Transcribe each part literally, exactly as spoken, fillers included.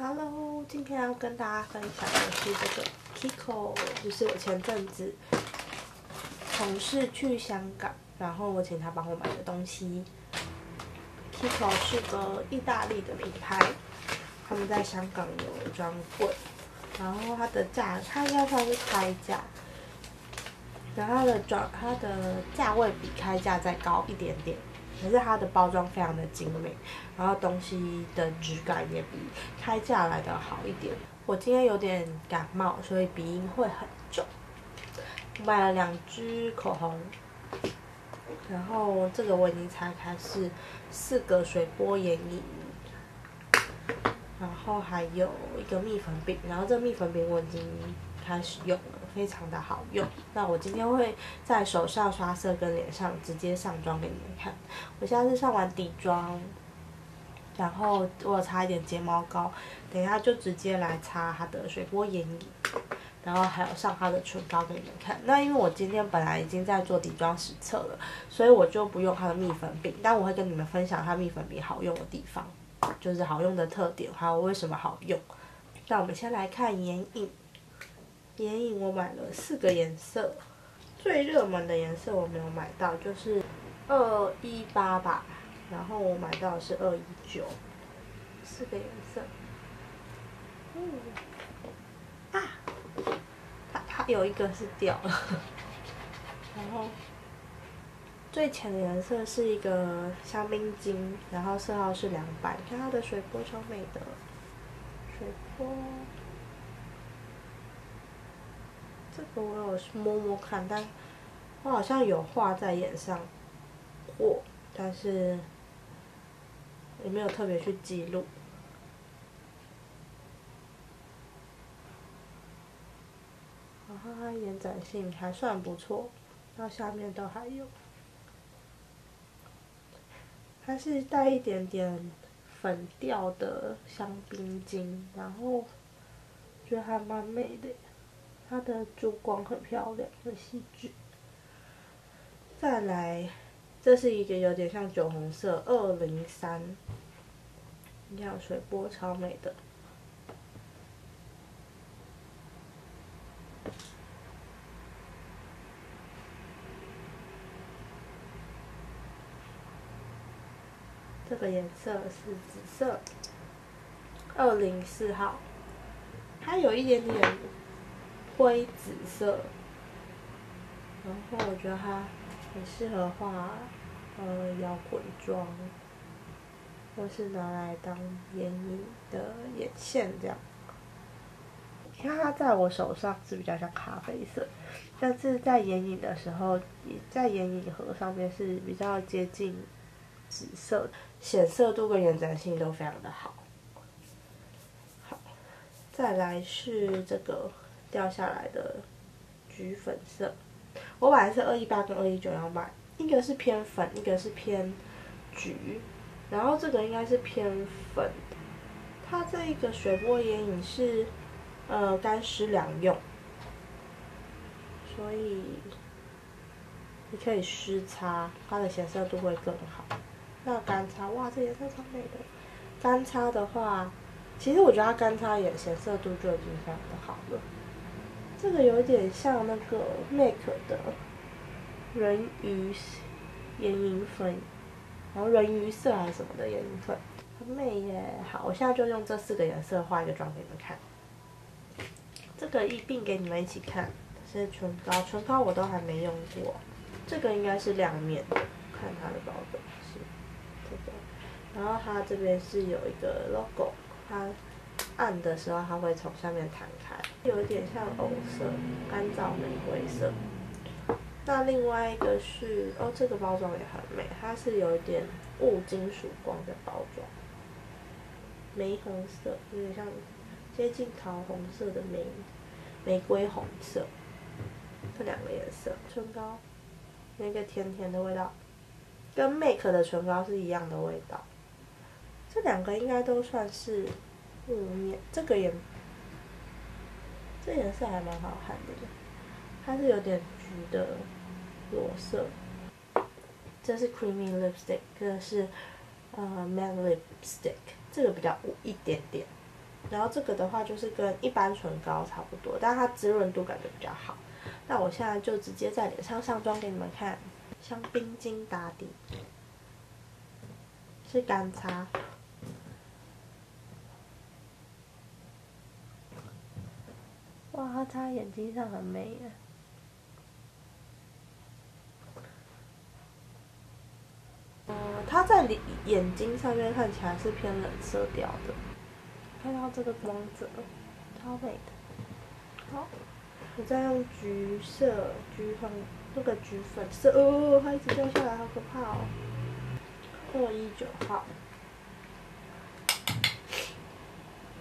Hello， 今天要跟大家分享的是这个 Kiko， 就是我前阵子同事去香港，然后我请他帮我买的东西。Kiko 是个意大利的品牌，他们在香港有专柜，然后它的价，它应该算是开价，然后它的转它的价位比开价再高一点点。 可是它的包装非常的精美，然后东西的质感也比开价来的好一点。我今天有点感冒，所以鼻音会很重。我买了两支口红，然后这个我已经拆开是四个水波眼影，然后还有一个蜜粉饼，然后这蜜粉饼我已经开始用了。 非常的好用，那我今天会在手上刷色跟脸上直接上妆给你们看。我现在是上完底妆，然后我有擦一点睫毛膏，等一下就直接来擦它的水波眼影，然后还有上它的唇膏给你们看。那因为我今天本来已经在做底妆实测了，所以我就不用它的蜜粉饼，但我会跟你们分享它蜜粉饼好用的地方，就是好用的特点，还有为什么好用。那我们先来看眼影。 眼影我买了四个颜色，最热门的颜色我没有买到，就是二一八吧，然后我买到的是二一九，四个颜色。嗯，啊，它它有一个是掉了，然后最浅的颜色是一个香槟金，然后色号是两百，看它的水波超美的，水波。 这个我有摸摸看，但我好像有画在眼上过，但是也没有特别去记录。然后它延展性还算不错，到下面都还有。它是带一点点粉调的香槟金，然后觉得还蛮美的。 它的珠光很漂亮，很细致。再来，这是一个有点像酒红色， 二零三，你看水波超美的。这个颜色是紫色， 二零四号，它有一点点。 灰紫色，然后我觉得它很适合画呃摇滚妆，或是拿来当眼影的眼线这样。因为它在我手上是比较像咖啡色，但是在眼影的时候，在眼影盒上面是比较接近紫色，显色度跟延展性都非常的好。好，再来是这个。 掉下来的橘粉色，我本来是二一八跟二一九要买，一个是偏粉，一个是偏橘，然后这个应该是偏粉。它这一个水波眼影是呃干湿两用，所以你可以湿擦，它的显色度会更好。那干擦，哇，这颜色超美的。干擦的话，其实我觉得它干擦也显色度就已经非常的好了。 这个有点像那个 Mac 的人鱼眼影粉，然后人鱼色还是什么的眼影粉，很美耶！好，我现在就用这四个颜色画一个妆给你们看。这个一并给你们一起看。这是唇膏，唇膏我都还没用过。这个应该是亮面的，看它的包装是这个，然后它这边是有一个 logo， 它。 按的时候，它会从下面弹开，有点像藕色、干燥玫瑰色。那另外一个是，哦，这个包装也很美，它是有一点雾金属光的包装，玫红色，有点像接近桃红色的玫玫瑰红色，这两个颜色。唇膏，那个甜甜的味道，跟 M A C 的唇膏是一样的味道。这两个应该都算是。 嗯，这个也，这颜色还蛮好看的，它是有点橘的裸色。这是 creamy lipstick， 这是呃 matte lipstick， 这个比较雾一点点。然后这个的话就是跟一般唇膏差不多，但它滋润度感觉比较好。那我现在就直接在脸上上妆给你们看，像冰晶打底，是干擦。 哇，它擦眼睛上很美啊！嗯，它在眼眼睛上面看起来是偏冷色调的，看到这个光泽，超美的。好，我再用橘色橘粉，那个橘粉色，哦，它一直掉下来，好可怕哦！二一九号，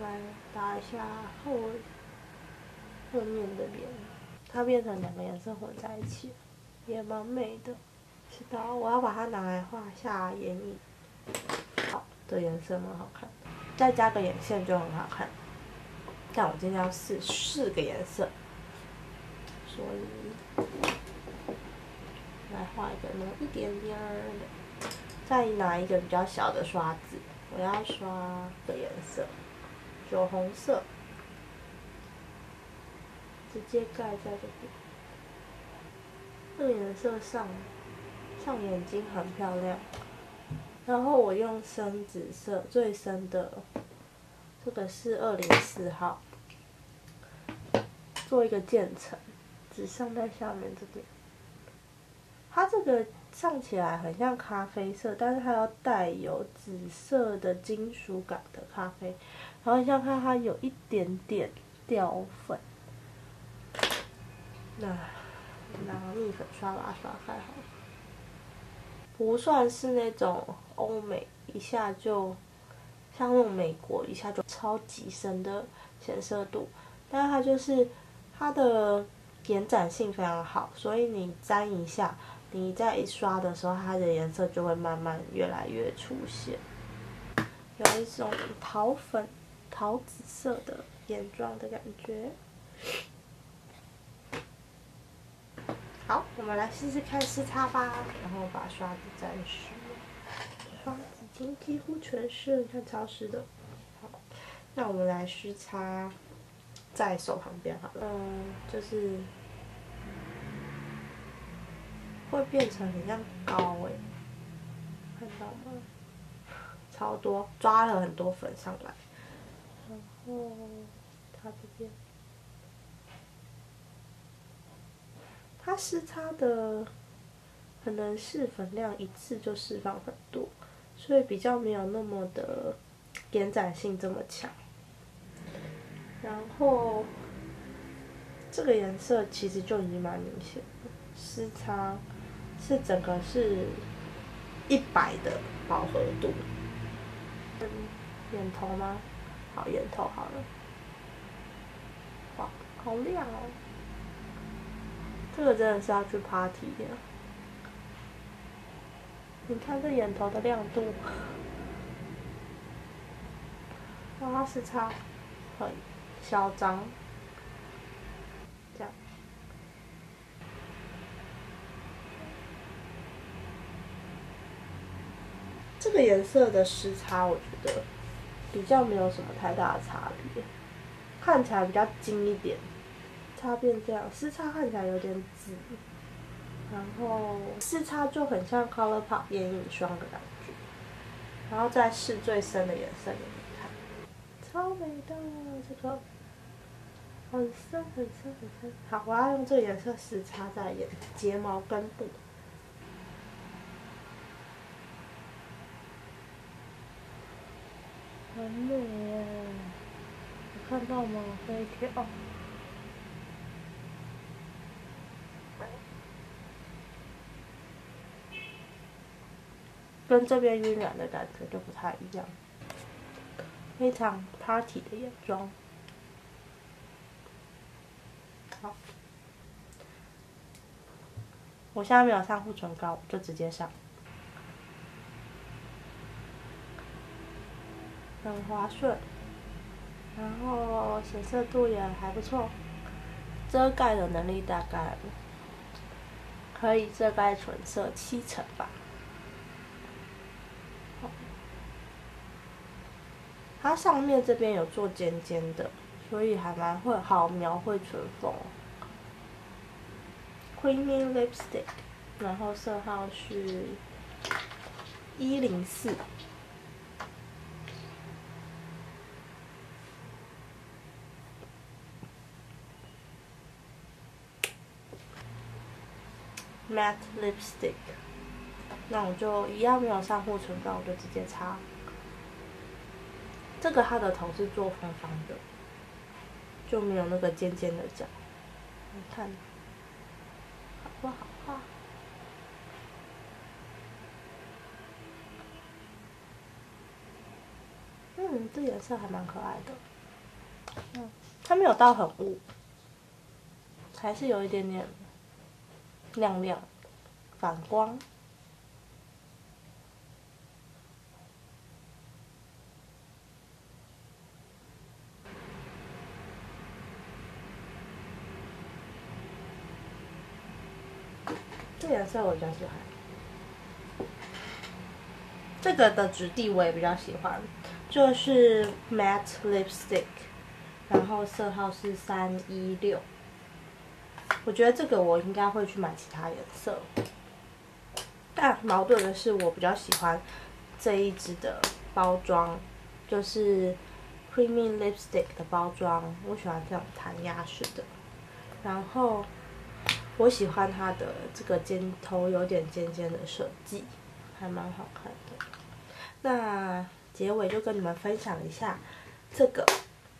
来打一下后。 后面的脸，它变成两个颜色混在一起，也蛮美的。是的，我要把它拿来画下眼影。好，这颜色蛮好看，再加个眼线就很好看。但我今天要试四个颜色，所以来画一个浓一点点的，再拿一个比较小的刷子，我要刷的颜色，酒红色。 直接盖在这边，这个颜色上上眼睛很漂亮。然后我用深紫色最深的，这个是二零四号，做一个渐层，只上在下面这边。它这个上起来很像咖啡色，但是它要带有紫色的金属感的咖啡。然后你像看它有一点点掉粉。 那拿蜜粉刷把它刷开好了，不算是那种欧美一下就，像那种美国一下就超级深的显色度，但是它就是它的延展性非常好，所以你沾一下，你再一刷的时候，它的颜色就会慢慢越来越出现，有一种桃粉、桃紫色的眼妆的感觉。 好，我们来试试看湿擦吧，然后把刷子沾湿。刷子已经几乎全湿了，你看超湿的。好，那我们来湿擦在手旁边好了。嗯，就是会变成很像膏哎、欸，看到吗？超多，抓了很多粉上来，然后擦这边。 它湿擦的可能是粉量一次就释放很多，所以比较没有那么的延展性这么强。然后这个颜色其实就已经蛮明显了，湿擦是整个是一百的饱和度。嗯，眼头吗？好，眼头好了。哇，好亮哦！ 这个真的是要去 party 的，你看这眼头的亮度，哇，它是差很嚣张，这样，这个颜色的湿擦我觉得比较没有什么太大的差别，看起来比较精一点。 它变这样，湿擦看起来有点紫，然后湿擦就很像 Colour Pop 眼影霜的感觉，然后再试最深的颜色给你看，超美的这个，很深很深很深。好，我要用这个颜色湿擦在眼睫毛根部，很美耶，有看到吗？飞跳。 跟这边晕染的感觉就不太一样，非常 party 的眼妆。好，我现在没有上护唇膏，我就直接上，很滑顺，然后显色度也还不错，遮盖的能力大概可以遮盖唇色七成吧。它上面这边有做尖尖的，所以还蛮会好描绘唇缝。Creamy lipstick， 然后色号是一零四。 Matte lipstick， 那我就一样没有上护唇膏，我就直接擦。这个它的头是做方方的，就没有那个尖尖的角。你看，好不好画？嗯，这颜色还蛮可爱的。嗯，它没有到很雾，还是有一点点。 亮亮，反光。这颜色我比较喜欢，这个的质地我也比较喜欢，就是 matte lipstick， 然后色号是三一六。 我觉得这个我应该会去买其他颜色，但矛盾的是，我比较喜欢这一支的包装，就是 creamy lipstick 的包装，我喜欢这种弹牙式的。然后我喜欢它的这个尖头有点尖尖的设计，还蛮好看的。那结尾就跟你们分享一下这个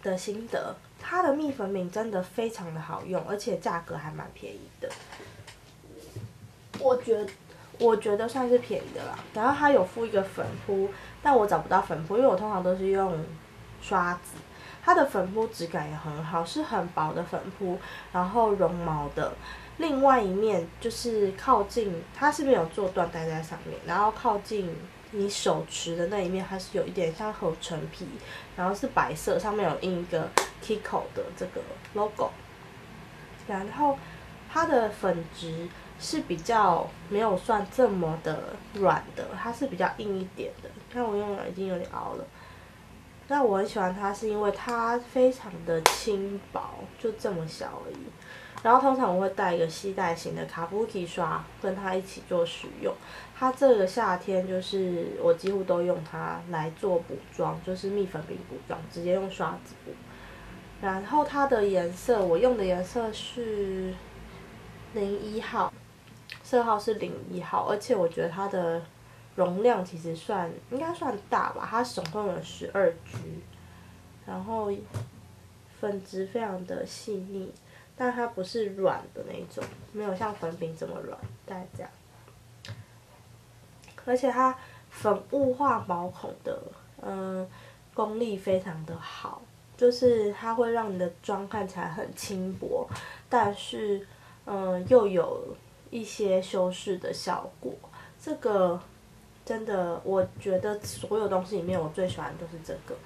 的心得。 它的蜜粉饼真的非常的好用，而且价格还蛮便宜的。我觉得我觉得算是便宜的啦。然后它有附一个粉扑，但我找不到粉扑，因为我通常都是用刷子。它的粉扑质感也很好，是很薄的粉扑，然后绒毛的。另外一面就是靠近，它是没有做缎带在上面，然后靠近。 你手持的那一面，它是有一点像合成皮，然后是白色，上面有印一个 Kiko 的这个 logo， 然后它的粉质是比较没有算这么的软的，它是比较硬一点的。看我用了已经有点凹了，那我很喜欢它是因为它非常的轻薄，就这么小而已。 然后通常我会带一个吸带型的卡布奇刷，跟它一起做使用。它这个夏天就是我几乎都用它来做补妆，就是蜜粉饼补妆，直接用刷子补。然后它的颜色，我用的颜色是零一号，色号是零一号，而且我觉得它的容量其实算应该算大吧，它总共有十二支，然后粉质非常的细腻。 但它不是软的那一种，没有像粉饼这么软，大概这样。而且它粉雾化毛孔的，嗯，功力非常的好，就是它会让你的妆看起来很轻薄，但是，嗯，又有一些修饰的效果。这个真的，我觉得所有东西里面，我最喜欢的就是这个。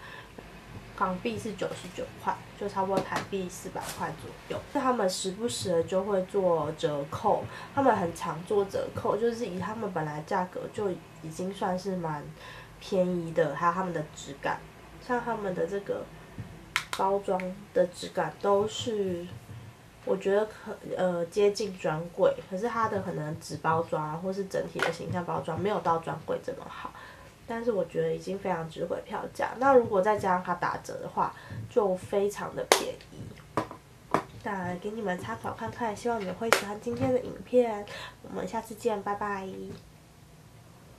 港币是九十九块，就差不多台币四百块左右。那他们时不时的就会做折扣，他们很常做折扣，就是以他们本来价格就已经算是蛮便宜的，还有他们的质感，像他们的这个包装的质感都是我觉得可呃接近专柜，可是它的可能纸包装啊，或是整体的形象包装没有到专柜这么好。 但是我觉得已经非常值回票价。那如果再加上它打折的话，就非常的便宜。那给你们参考看看，希望你们会喜欢今天的影片。我们下次见，拜拜。